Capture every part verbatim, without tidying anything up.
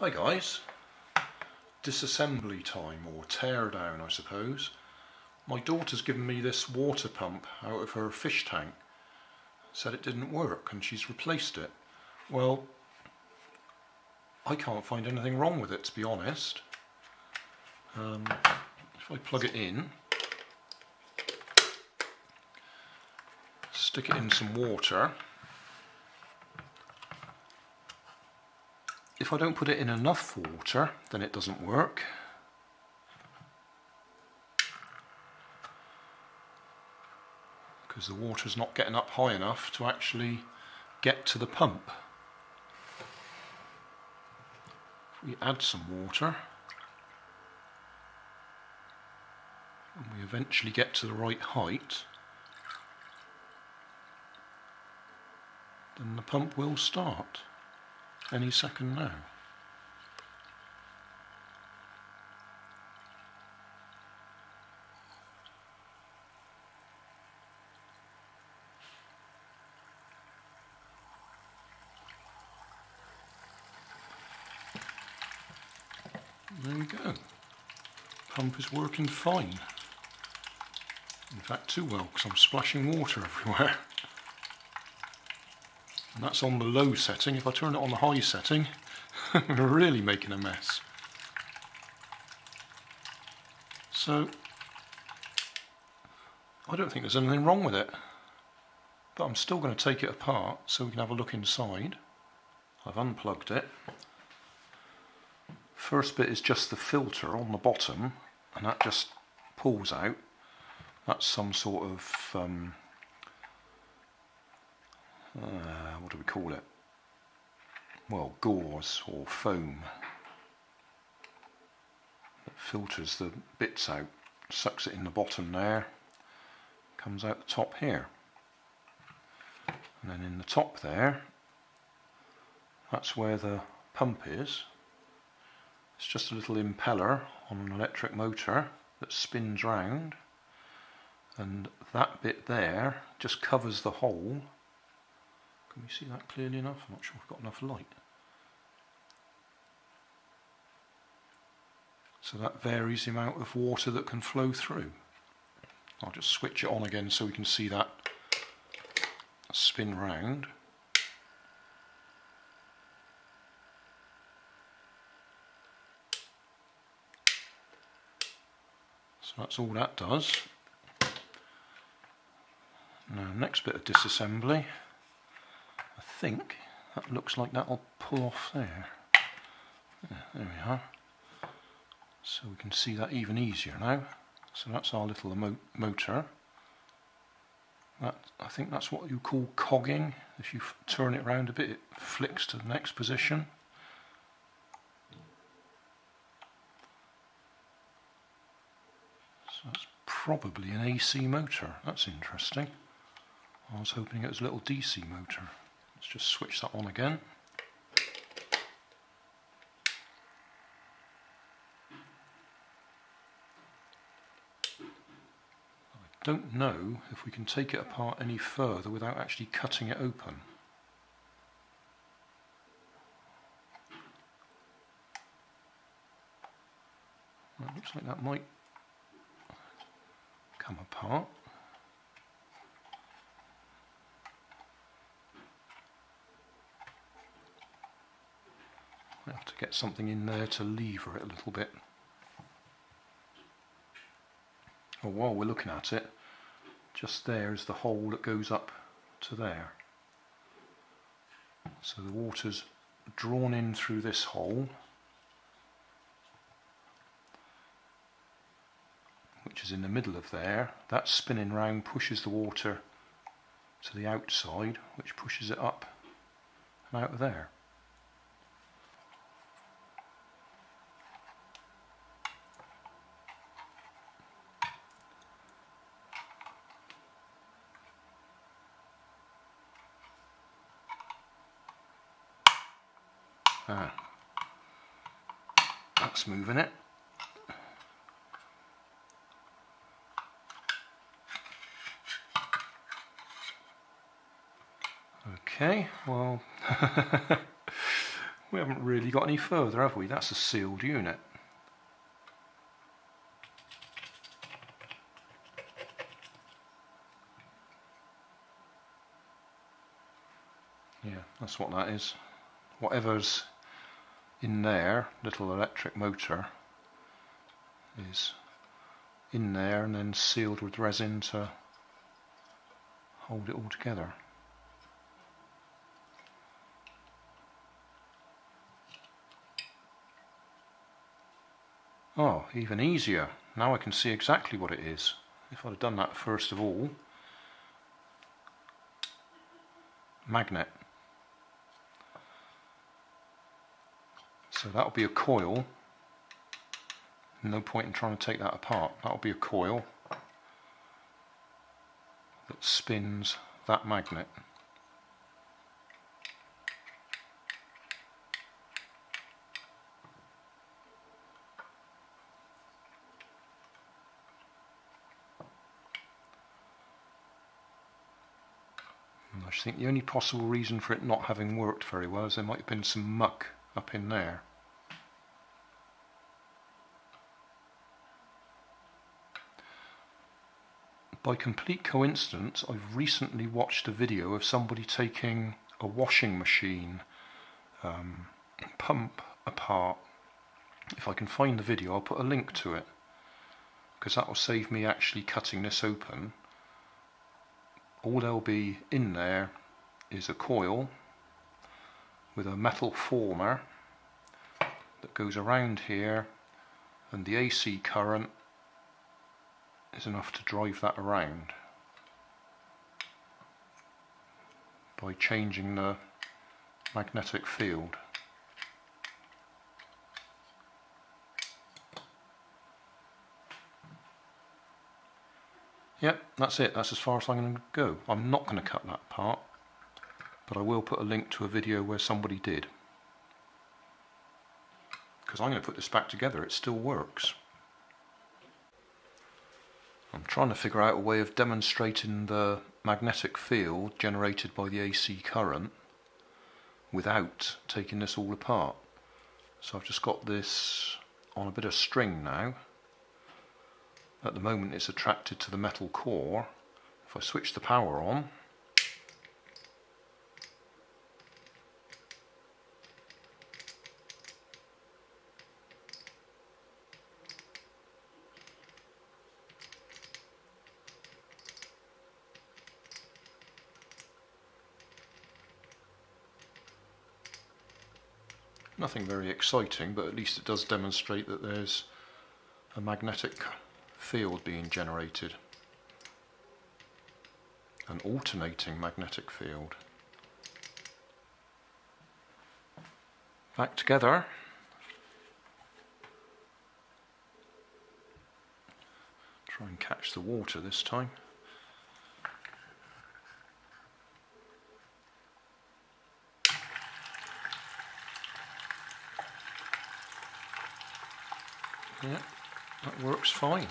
Hi guys, disassembly time, or tear down I suppose. My daughter's given me this water pump out of her fish tank, said it didn't work and she's replaced it. Well, I can't find anything wrong with it, to be honest. Um, if I plug it in, stick it in some water, if I don't put it in enough water then it doesn't work. Because the water's not getting up high enough to actually get to the pump. If we add some water and we eventually get to the right height, then the pump will start any second now. There we go. Pump is working fine. In fact, too well, because I'm splashing water everywhere. And that's on the low setting. If I turn it on the high setting, we're really making a mess. So, I don't think there's anything wrong with it. But I'm still going to take it apart so we can have a look inside. I've unplugged it. First bit is just the filter on the bottom, and that just pulls out. That's some sort of... Um, Uh, what do we call it? Well, gauze or foam that filters the bits out, sucks it in the bottom there, comes out the top here, and then in the top there, that's where the pump is. It's just a little impeller on an electric motor that spins round, and that bit there just covers the hole. Can we see that clearly enough? I'm not sure we've got enough light. So that varies the amount of water that can flow through. I'll just switch it on again so we can see that spin round. So that's all that does. Now, next bit of disassembly. I think that looks like that'll pull off there. Yeah, there we are. So we can see that even easier now. So that's our little mo motor. That, I think that's what you call cogging. If you f turn it around a bit, it flicks to the next position. So that's probably an A C motor. That's interesting. I was hoping it was a little D C motor. Let's just switch that on again. I don't know if we can take it apart any further without actually cutting it open. It looks like that might come apart. Have to get something in there to lever it a little bit. Well, while we're looking at it, just there is the hole that goes up to there. So the water's drawn in through this hole, which is in the middle of there. That spinning round pushes the water to the outside, which pushes it up and out of there. Ah, that's moving it. Okay, well, we haven't really got any further, have we? That's a sealed unit. Yeah, that's what that is. Whatever's in there, little electric motor, is in there and then sealed with resin to hold it all together. Oh, even easier. Now I can see exactly what it is. If I'd have done that first of all. Magnet. So that'll be a coil. No point in trying to take that apart. That'll be a coil that spins that magnet. And I think the only possible reason for it not having worked very well is there might have been some muck up in there. By complete coincidence, I've recently watched a video of somebody taking a washing machine um, pump apart. If I can find the video, I'll put a link to it, because that will save me actually cutting this open. All there'll be in there is a coil with a metal former that goes around here, and the A C current is enough to drive that around by changing the magnetic field. Yep, that's it. That's as far as I'm going to go. I'm not going to cut that part, but I will put a link to a video where somebody did, because I'm going to put this back together. It still works. I'm trying to figure out a way of demonstrating the magnetic field generated by the A C current without taking this all apart. So I've just got this on a bit of string now. At the moment it's attracted to the metal core. If I switch the power on, nothing very exciting, but at least it does demonstrate that there's a magnetic field being generated. An alternating magnetic field. Back together. Try and catch the water this time. Yeah, that works fine.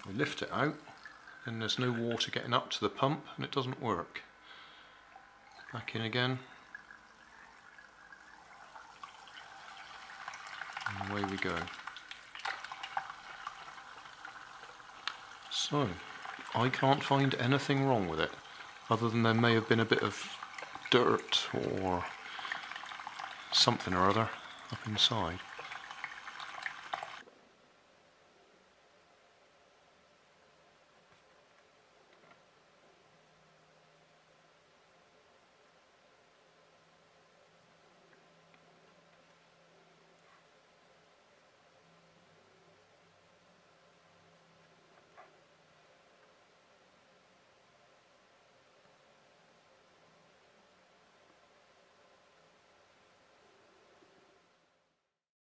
If we lift it out, then there's no water getting up to the pump and it doesn't work. Back in again, and away we go. So I can't find anything wrong with it, other than there may have been a bit of dirt or something or other up inside.